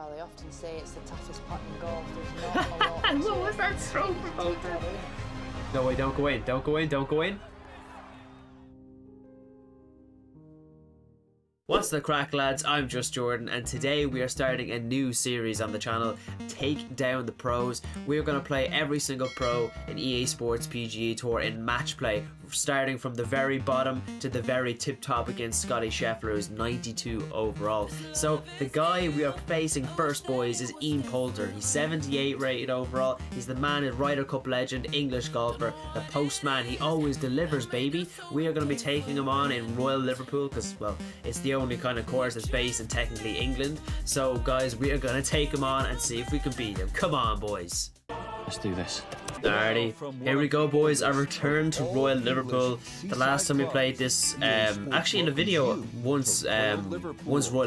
Well, they often say it's the toughest putt in golf. There's not a lot. What was that stroke about? No, wait, don't go in. Don't go in. Don't go in. What's the crack, lads? I'm Just Jordan, and today we are starting a new series on the channel, Take Down the Pros. We're going to play every single pro in EA Sports PGA Tour in match play, starting from the very bottom to the very tip top against Scotty Scheffler, who's 92 overall. So the guy we are facing first, boys, is Ian Poulter. He's 78 rated overall. He's the man and Ryder Cup legend, English golfer, the postman. He always delivers, baby. We are going to be taking him on in Royal Liverpool because, well, it's the only kind of course that's based in technically England. So guys, we are gonna take him on and see if we can beat him. Come on, boys, let's do this. Alrighty, here we go, boys. Our return to Royal Liverpool. The last time we played this, actually in a video once Royal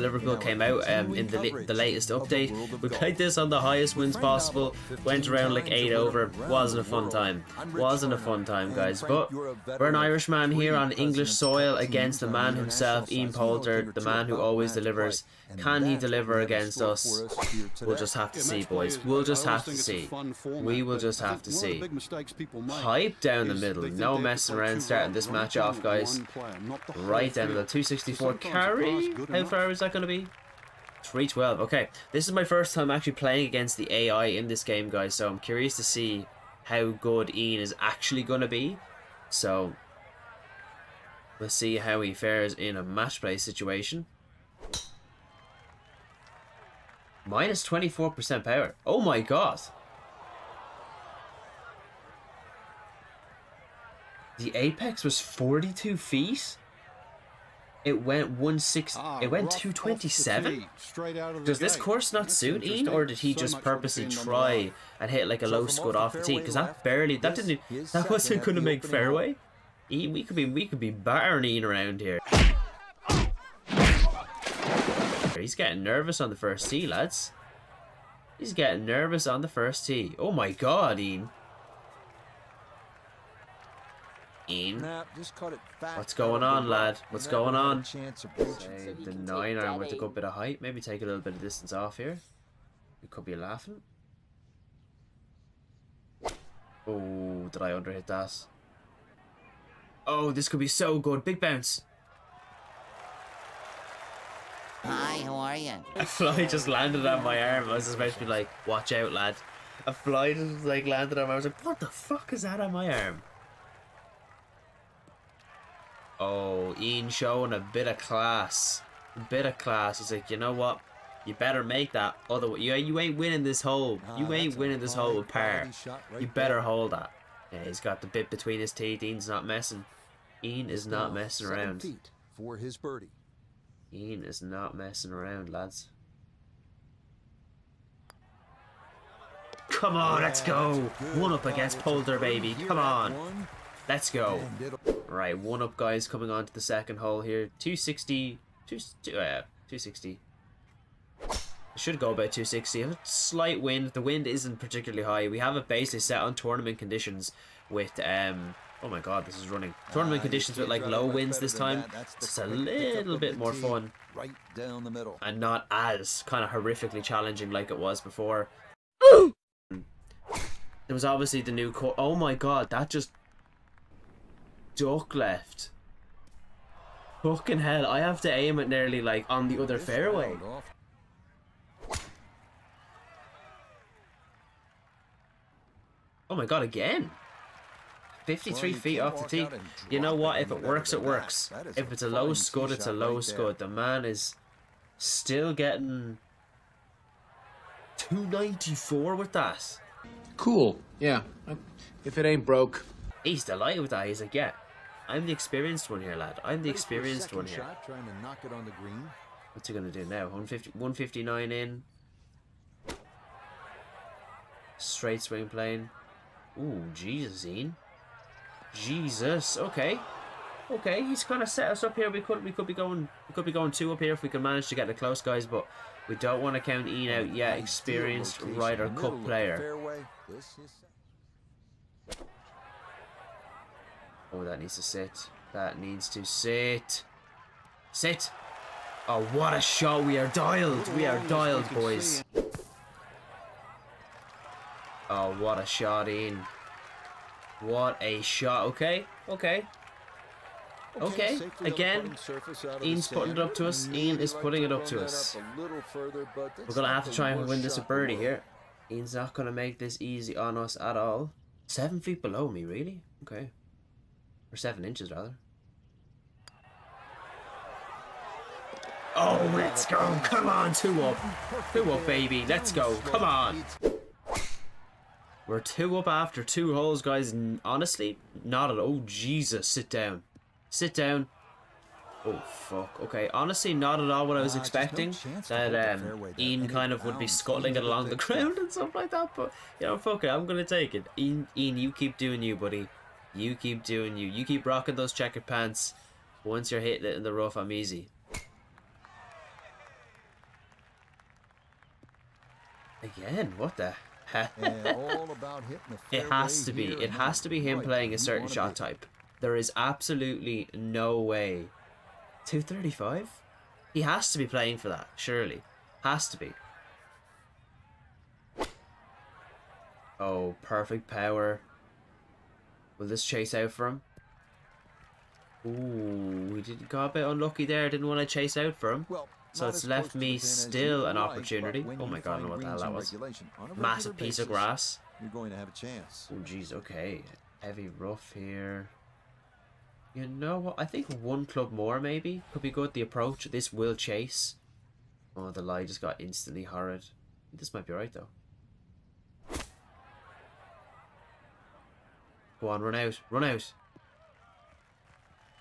Liverpool came out, in the latest update, we played this on the highest wins possible. Went around like 8 over. Wasn't a fun time. Wasn't a fun time, guys. But we're an Irishman here on English soil against the man himself, Ian Poulter, the man who always delivers. Can he deliver against us? We'll just have to see, boys. We'll just have to see. We will just have to see. One of the big mistakes people make. Hype down the middle, no messing around, starting this match off, guys. Right down to the 264 carry. How far is that going to be? 312. Okay, this is my first time actually playing against the AI in this game, guys, so I'm curious to see how good Ian is actually going to be. So we'll see how he fares in a match play situation. Minus 24% power. Oh my god. The apex was 42 feet. It went 16. It went 227. Does this course not suit Ian, or did he just purposely try and hit like a low scud off the tee? Because that wasn't going to make fairway. Ian, we could be battering Ian around here. He's getting nervous on the first tee, lads. He's getting nervous on the first tee. Oh my god, Ian. What's going on, lad? What's going on? The 9-iron with a good bit of height. Maybe take a little bit of distance off here. You could be laughing. Oh, did I underhit that? Oh, this could be so good. Big bounce. Hi, how are you? A fly just landed on my arm. I was supposed to be like, watch out, lad. A fly just like landed on my arm. I was like, what the fuck is that on my arm? Oh, Ian showing a bit of class. A bit of class. He's like, you know what? You better make that. Otherwise, you ain't winning this hole. You ain't winning this hole with par. You better hold that. Yeah, he's got the bit between his teeth. Ian's not messing. Ian is not messing around. For his birdie. Ian is not messing around, lads. Come on, let's go. One up against Poulter, baby. Come on. Let's go. Right, one up, guys, coming on to the second hole here. 260. 260. It should go about 260. A slight wind. The wind isn't particularly high. We have it basically set on tournament conditions with... oh my god, this is running. Tournament conditions with like low winds this time. It's a little bit more fun. Right down the middle. And not as kind of horrifically challenging like it was before. Ooh! There was obviously the new... Oh my god, that just... duck left. Fucking hell, I have to aim it nearly like on the other fairway. Oh my god, again. 53 feet off the tee. You know what, if it works, it works. If it's a low scud, it's a low scud. The man is still getting 294 with that. Cool, yeah. If it ain't broke. He's delighted with that. He's like, yeah, I'm the experienced one here, lad. I'm the experienced one here. What's he going to do now? 159 in. Straight swing plane. Ooh, Jesus, Ian. Jesus. Okay. Okay, he's kind of set us up here. We could be going two up here if we can manage to get it close, guys, but we don't want to count Ian out yet. Experienced Ryder Cup player. Oh, that needs to sit. That needs to sit. Sit. Oh, what a shot. We are dialed. We are dialed, boys. Oh, what a shot, Ian. What a shot. Okay, okay. Okay, again, Ian's putting it up to us. Ian is putting it up to us. We're going to have to try and win this a birdie here. Ian's not going to make this easy on us at all. 7 feet below me, really? Okay. Or 7 inches, rather. Oh, let's go. Come on, 2 up. 2 up, baby. Let's go. Come on. We're 2 up after 2 holes, guys. Honestly, not at all. Oh, Jesus, sit down. Sit down. Oh, fuck. Okay, honestly, not at all what I was expecting. That Ian kind of would be scuttling it along the ground and stuff like that. But, you know, fuck it. I'm going to take it. Ian, you keep doing you, buddy. You keep doing you. You keep rocking those checkered pants. Once you're hitting it in the rough, I'm easy. Again, what the heck? It has to be. It has to be him playing a certain shot type. There is absolutely no way. 235? He has to be playing for that, surely. Has to be. Oh, perfect power. Will this chase out for him? Ooh, we got a bit unlucky there. Didn't want to chase out for him. So it's left me still an opportunity. Oh my god, I don't know what the hell that was. Massive piece of grass. You're going to have a chance. Oh jeez, okay. Heavy rough here. You know what? I think 1 club more maybe could be good. The approach. This will chase. Oh, the lie just got instantly horrid. This might be right though. Go on, run out. Run out.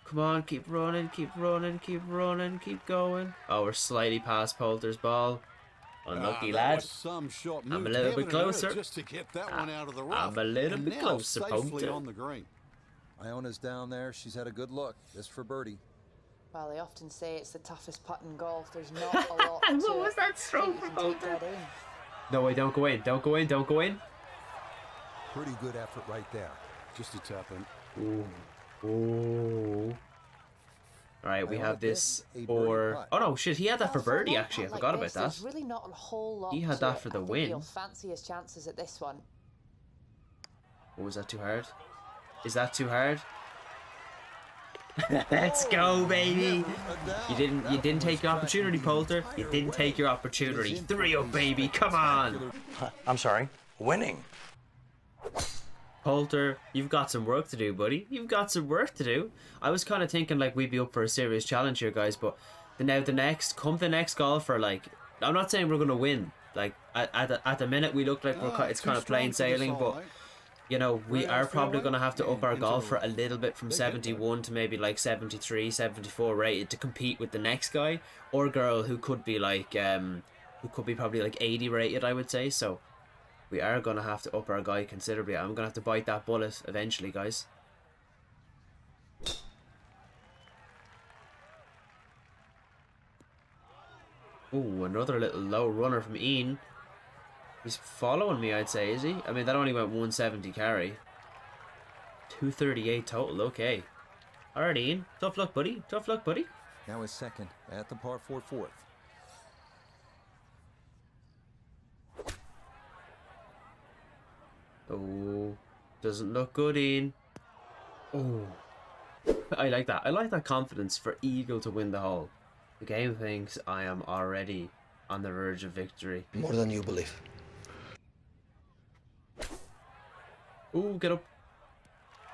Come on, keep running, keep running, keep running, keep going. Oh, we're slightly past Poulter's ball. Unlucky lad. I'm a little bit closer. I'm a little bit closer, Poulter. Iona's down there. She's had a good look. Just for birdie. Well, they often say it's the toughest putt in golf. There's not a lot to... What was that stroke from Poulter? No way, don't go in. Don't go in. Don't go in. Pretty good effort right there. Just a tap in. Ooh. Ooh. Alright, we have this for... Oh no, shit, he had that for birdie, actually. I forgot about that. Really not a whole lot. He had that for the win. He'll fancy his chances at this one. Oh, is that too hard? Is that too hard? Let's go, baby! You didn't take your opportunity, Poulter. You didn't take your opportunity. 3 up, baby, come on! I'm sorry, winning. Poulter, you've got some work to do, buddy. You've got some work to do. I was kind of thinking like we'd be up for a serious challenge here, guys, but now the next golfer, like, I'm not saying we're going to win. Like, at the minute we look like it's kind of plain sailing, but, you know, we are probably going to have to up our golfer a little bit from 71 to maybe like 73, 74 rated to compete with the next guy or girl who could be like, who could be probably like 80 rated, I would say, so... We are going to have to up our guy considerably. I'm going to have to bite that bullet eventually, guys. Ooh, another little low runner from Ian. He's following me, I'd say, is he? I mean, that only went 170 carry. 238 total, okay. All right, Ian. Tough luck, buddy. Tough luck, buddy. Now his second at the par 4 fourth. Oh, doesn't look good, Ian. Oh, I like that. I like that confidence for Eagle to win the hole. The game thinks I am already on the verge of victory. More than you believe. Oh, get up.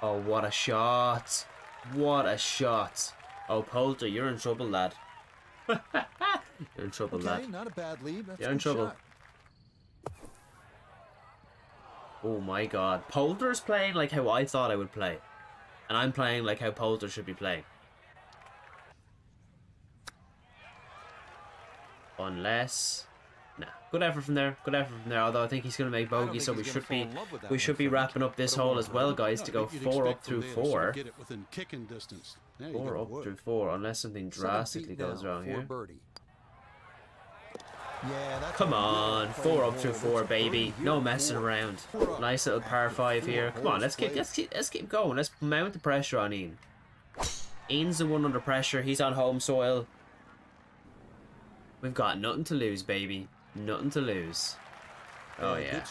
Oh, what a shot. What a shot. Oh, Poulter, you're in trouble, lad. You're in trouble, lad. Not a bad lead. You're in trouble. Shot. Oh my god. Poulter's playing like how I thought I would play. And I'm playing like how Poulter should be playing. Unless... Nah. Good effort from there. Good effort from there. Although I think he's going to make bogey, so we should be wrapping up this hole as well, guys, to go 4 up through 4. 4 up through 4, unless something drastically goes wrong here. Yeah, come on, 4 up through 4, baby. No messing around. Nice little par 5 here. Come on, let's keep going. Let's mount the pressure on Ian. Ian's the one under pressure. He's on home soil. We've got nothing to lose, baby. Nothing to lose. Oh, yeah.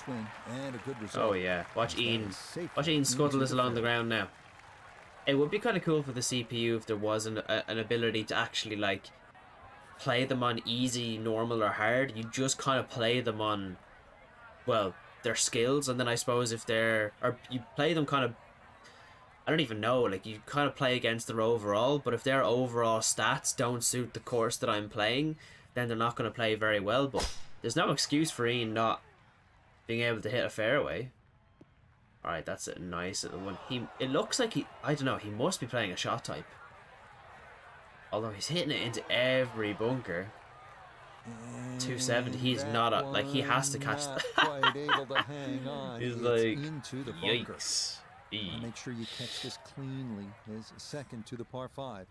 Oh, yeah. Watch Ian scuttle this along the ground now. It would be kind of cool for the CPU if there was an ability to actually, like, play them on easy, normal, or hard. You just kind of play them on, well, their skills. And then I suppose if they're... Or you play them kind of... I don't even know. Like, you kind of play against their overall. But if their overall stats don't suit the course that I'm playing, then they're not going to play very well. But there's no excuse for Ian not being able to hit a fairway. Alright, that's a nice little one. It looks like he... I don't know, he must be playing a shot type. Although he's hitting it into every bunker. 270, he's not a... Like, he has to catch that. He's like, yikes. Make sure you catch this cleanly. His second to the par 5.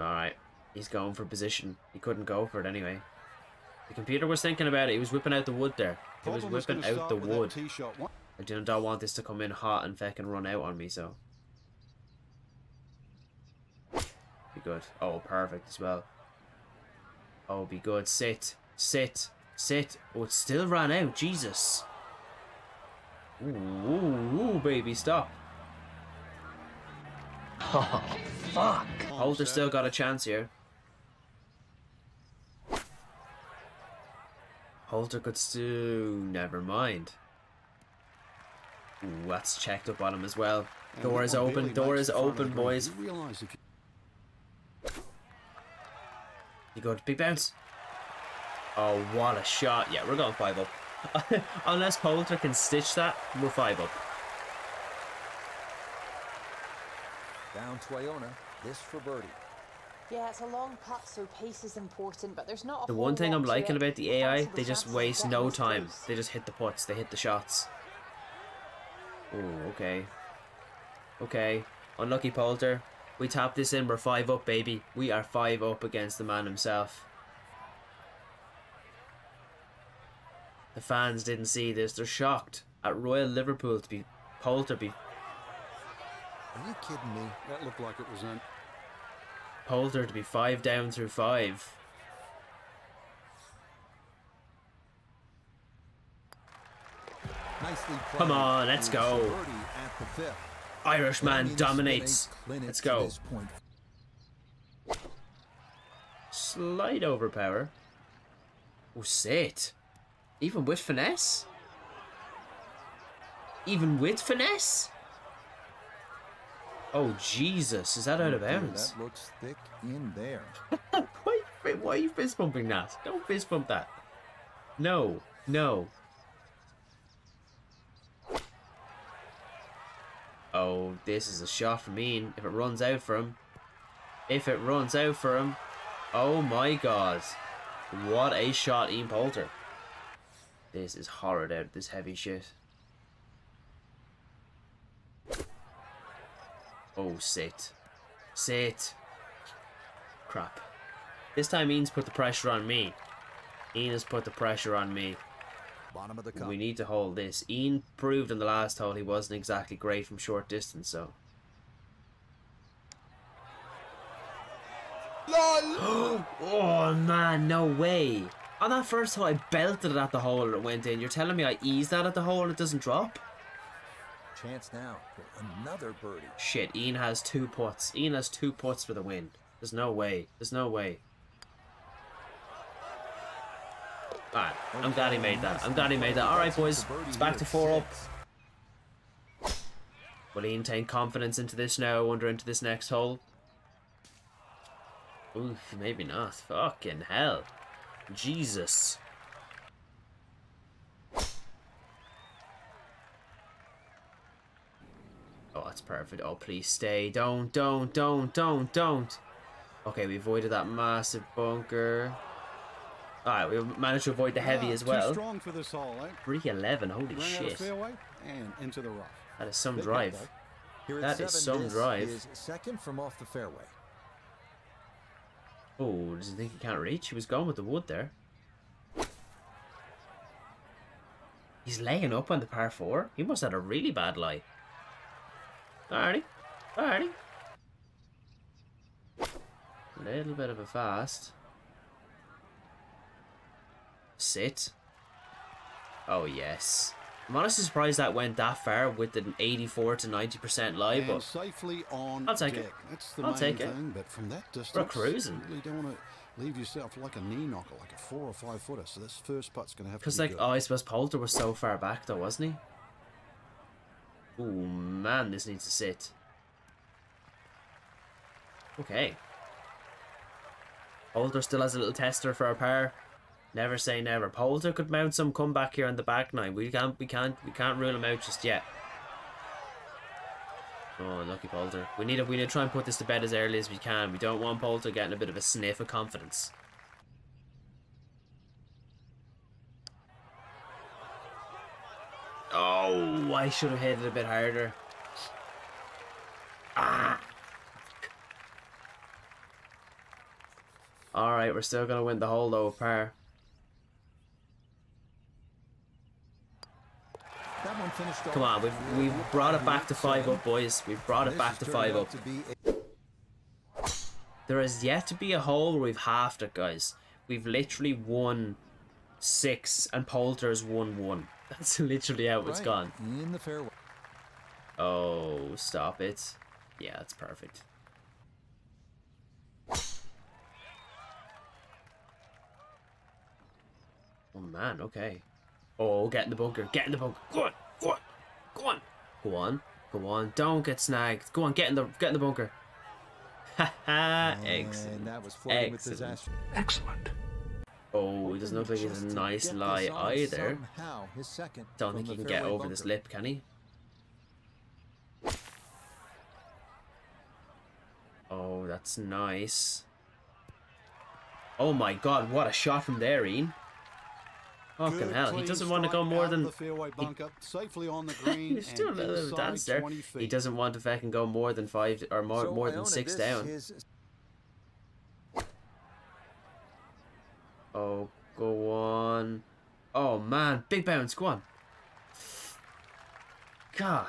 Alright, he's going for position. He couldn't go for it anyway. The computer was thinking about it. He was whipping out the wood there. He was whipping out the wood. I don't want this to come in hot and fucking run out on me, so. Be good. Oh, perfect as well. Oh, be good. Sit. Sit. Sit. Oh, it still ran out. Jesus. Ooh, ooh, ooh, baby, stop. Oh, fuck. Poulter's still got a chance here. Poulter could still... Never mind. Ooh, that's checked up on him as well. Door is open. Door is open, boys. You go to big bounce. Oh, what a shot. Yeah, we're going 5 up. Unless Poulter can stitch that, we're 5 up. Down to Iona. This for birdie. Yeah, it's a long putt, so pace is important, but there's not a... The one thing I'm liking about the AI, they just waste no time. They just hit the putts, they hit the shots. Oh, okay. Okay. Unlucky Poulter. We tap this in, we're 5 up, baby. We are 5 up against the man himself. The fans didn't see this. They're shocked at Royal Liverpool to be... Poulter be... Are you kidding me? That looked like it was in. Poulter to be 5 down through 5. Come on, let's go. Irishman dominates. Let's go. Slight overpower. Oh, sit. Even with finesse? Even with finesse? Oh, Jesus, is that out of bounds? That looks thick in there. Why are you fist bumping that? Don't fist bump that. No, no. Oh, this is a shot for Ian. If it runs out for him. If it runs out for him. Oh my God. What a shot, Ian Poulter. This is horrid out of this heavy shit. Oh, sit. Sit. Crap. This time Ian's put the pressure on me. Ian has put the pressure on me. Bottom of the cup. We need to hold this. Ian proved in the last hole he wasn't exactly great from short distance, so. Oh, man, no way. On that first hole, I belted it at the hole and it went in. You're telling me I eased that at the hole and it doesn't drop? Chance now for another birdie. Shit, Ian has 2 putts. Ian has 2 putts for the win. There's no way. There's no way. Alright, I'm glad he made that. I'm glad he made that. Alright, boys, it's back to 4 up. Will Ian take confidence into this now? I wonder into this next hole. Oof, maybe not. Fucking hell. Jesus. Oh, that's perfect. Oh, please stay. Don't. Okay, we avoided that massive bunker. Alright, we managed to avoid the heavy as well. 311, holy shit. And into the rough. That is some drive. That is some drive. Second from off the fairway. Oh, does he think he can't reach? He was gone with the wood there. He's laying up on the par 4. He must have had a really bad lie. Alrighty. Little bit of a fast. Sit. Oh, yes. I'm honestly surprised that went that far with an 84 to 90% lie, but safely on I'll take deck. It. That's the I'll main take it. Thing, but from that distance, we're cruising. You really don't want to leave yourself like a knee knocker, like a 4 or 5 footer. So this first putt's going to have to be because, like, good. Oh, I suppose Poulter was so far back, though, wasn't he? Oh, man, this needs to sit. Okay. Poulter still has a little tester for a par. Never say never. Poulter could mount some comeback here on the back nine. We can't rule him out just yet. Oh, lucky Poulter. We need to try and put this to bed as early as we can. We don't want Poulter getting a bit of a sniff of confidence. Oh, I should have hit it a bit harder. Ah. All right, we're still gonna win the hole though, par. Come on, we've brought it back to 5 up, boys. We've brought it back to 5 up. There has yet to be a hole where we've halved it, guys. We've literally won 6 and Poulter's won 1. That's literally how it's gone. Oh, stop it. Yeah, that's perfect. Oh, man, okay. Oh, get in the bunker. Get in the bunker. Go on. Go on. Go on. Go on. Go on. Don't get snagged. Go on. Get in the bunker. Ha ha. Excellent. Excellent. Excellent. Oh, he doesn't look like he's a nice lie either. Don't think he can get over this lip, can he? Oh, that's nice. Oh my God, what a shot from there, Ian. Fucking hell, he doesn't want to go more than he doesn't want to fucking go more than 5 or more than 6 down. Oh, go on. Oh man, big bounce, go on. God.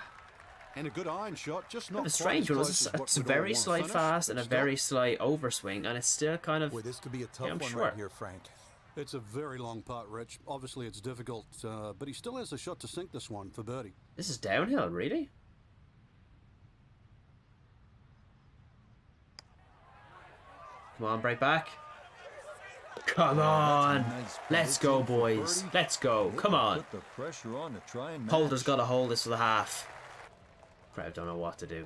And a good iron shot, just not a strange one. It's a very slight fast and a very slight overswing, and it's still kind of. Well, this could be a tough one right here, Frank. It's a very long putt, Rich. Obviously, it's difficult, but he still has a shot to sink this one for birdie. This is downhill, really? Come on, break back. Come on. Nice. Let's go, boys. Let's go. Come on. Holder's got to hold this for the half. Crowd don't know what to do.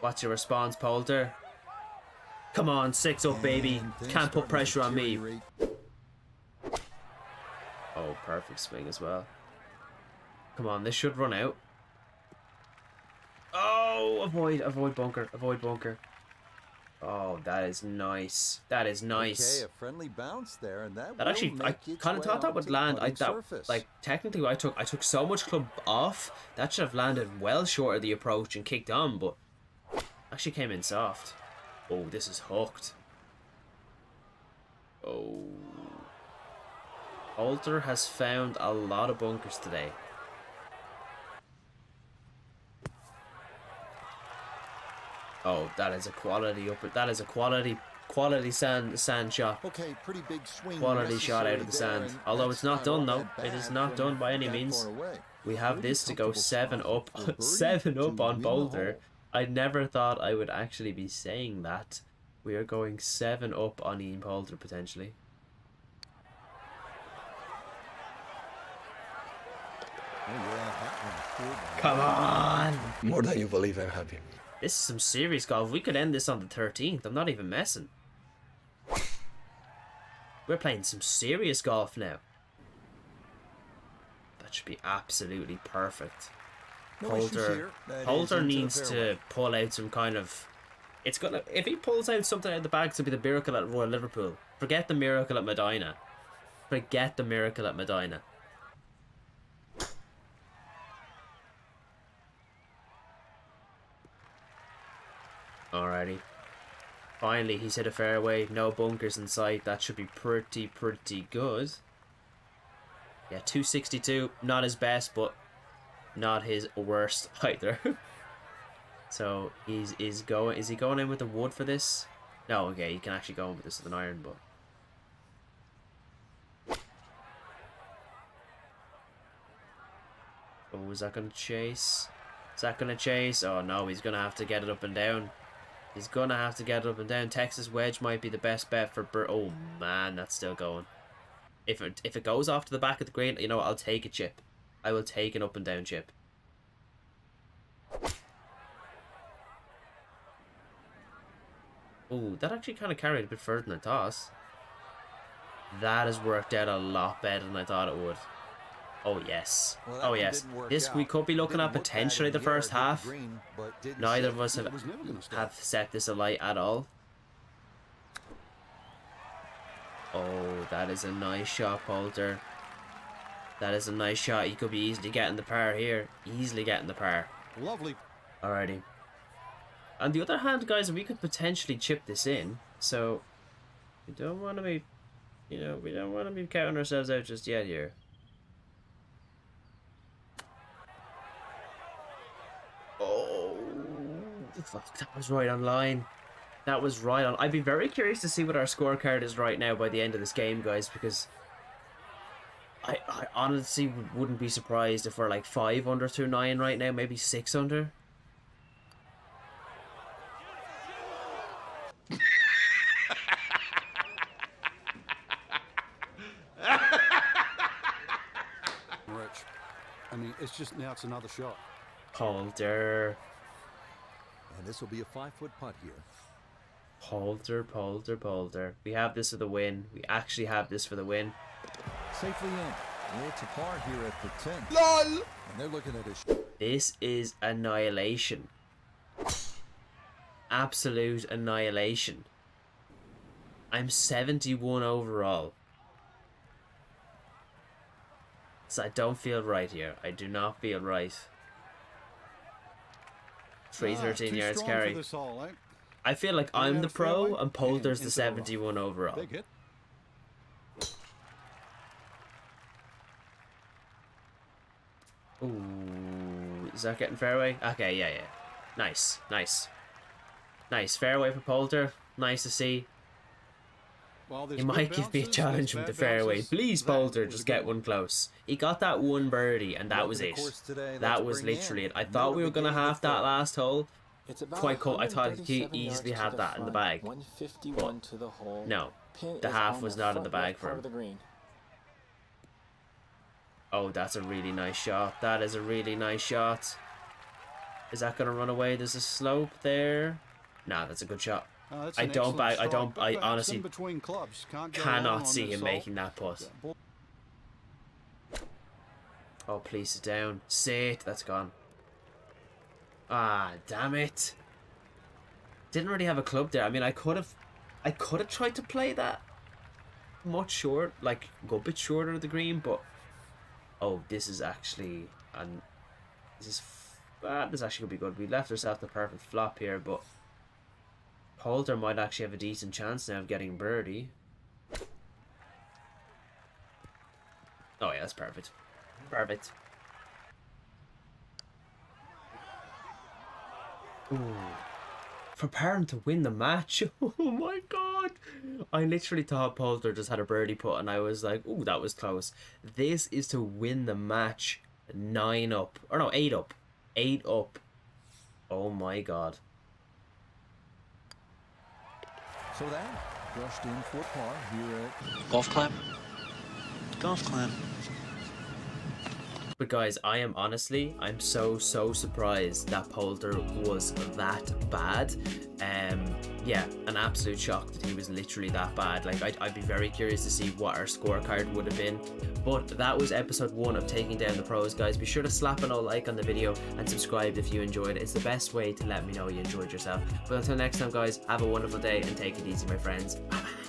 What's your response, Poulter? Come on, 6 up, baby. Can't put pressure on me. Oh, perfect swing as well. Come on, this should run out. Oh, avoid bunker, avoid bunker. Oh, that is nice. That is nice. Okay, a friendly bounce there, and that actually, I kind of thought that would land. Like technically, I took so much club off that should have landed well short of the approach and kicked on, but actually came in soft. Oh, this is hooked. Oh. Poulter has found a lot of bunkers today. Oh, that is a quality upper. That is a quality sand shot. Okay, pretty big swing. Quality shot out of the sand. Although it's not done though. It is not done by any means. We have this to go 7 up. 7 up on Poulter. I never thought I would actually be saying that. We are going 7 up on Ian Poulter, potentially. Come on! More than you believe, I'm happy. This is some serious golf. We could end this on the 13th. I'm not even messing. We're playing some serious golf now. That should be absolutely perfect. Poulter needs to pull out some kind of. It's gonna. If he pulls out something out of the bag, it'll be the miracle at Royal Liverpool. Forget the miracle at Medinah. Forget the miracle at Medinah. Alrighty. Finally, he's hit a fairway. No bunkers in sight. That should be pretty good. Yeah, 262. Not his best, but. Not his worst either. So is he going in with the wood for this? No, okay, he can actually go in with this with an iron, but oh, is that gonna chase? Is that gonna chase? Oh no, he's gonna have to get it up and down. He's gonna have to get it up and down. Texas wedge might be the best bet for Bert. Oh man, that's still going. If it goes off to the back of the green, you know what, I'll take a chip. I will take an up and down chip. Ooh, that actually kind of carried a bit further than I thought. That has worked out a lot better than I thought it would. Oh yes, well, oh yes. This we could be looking at potentially the first half. Green, neither of us have set this alight at all. Oh, that is a nice shot, Poulter. That is a nice shot. He could be easily getting the par here. Easily getting the par. Lovely. Alrighty. On the other hand, guys, we could potentially chip this in. So we don't want to be, you know, we don't want to be counting ourselves out just yet here. Oh, fuck, that was right on line. That was right on. I'd be very curious to see what our scorecard is right now by the end of this game, guys, because I honestly wouldn't be surprised if we're like 5 under through 9 right now, maybe 6 under. Rich, I mean, it's just now it's another shot. Poulter. And this will be a 5-foot putt here. Poulter, Poulter, Poulter. We have this for the win. We actually have this for the win. Safely in. It's a par here at the 10. LOL! And they're looking at this. This is annihilation. Absolute annihilation. I'm 71 overall. So I don't feel right here. I do not feel right. 313 yards carry. All, eh? I feel like I'm the pro and Poulter's the 71 overall. Ooh, is that getting fairway? Okay, yeah, yeah. Nice, nice. Nice, fairway for Poulter. Nice to see. He might give me a challenge with the fairway. Please, Poulter, just get one close. He got that one birdie, and that was it. That was literally it. I thought we were going to have that last hole. Quite cool. I thought he could easily have that in the bag. But no, the half was not in the bag for him. Oh, that's a really nice shot. That is a really nice shot. Is that going to run away? There's a slope there. Nah, that's a good shot. Oh, I honestly clubs. Cannot see him making that putt. Oh, please sit down. Sit. That's gone. Ah, damn it. Didn't really have a club there. I mean, I could have tried to play that much short, like go a bit shorter of the green, but oh, this is actually this actually gonna be good. We left ourselves the perfect flop here, but Poulter might actually have a decent chance now of getting birdie. Oh yeah, that's perfect. Perfect. Ooh. Preparing to win the match. Oh my god. I literally thought Poulter just had a birdie putt and I was like, ooh, that was close. This is to win the match. 9 up. Or no, 8 up. 8 up. Oh my god. So that brushed in for par here at golf clap. Golf clap. But guys, I am honestly, I'm so surprised that Poulter was that bad. Yeah, an absolute shock that he was literally that bad. Like, I'd be very curious to see what our scorecard would have been. But that was episode 1 of Taking Down the Pros, guys. Be sure to slap an old like on the video and subscribe if you enjoyed it. It's the best way to let me know you enjoyed yourself. But until next time, guys, have a wonderful day and take it easy, my friends. Bye-bye.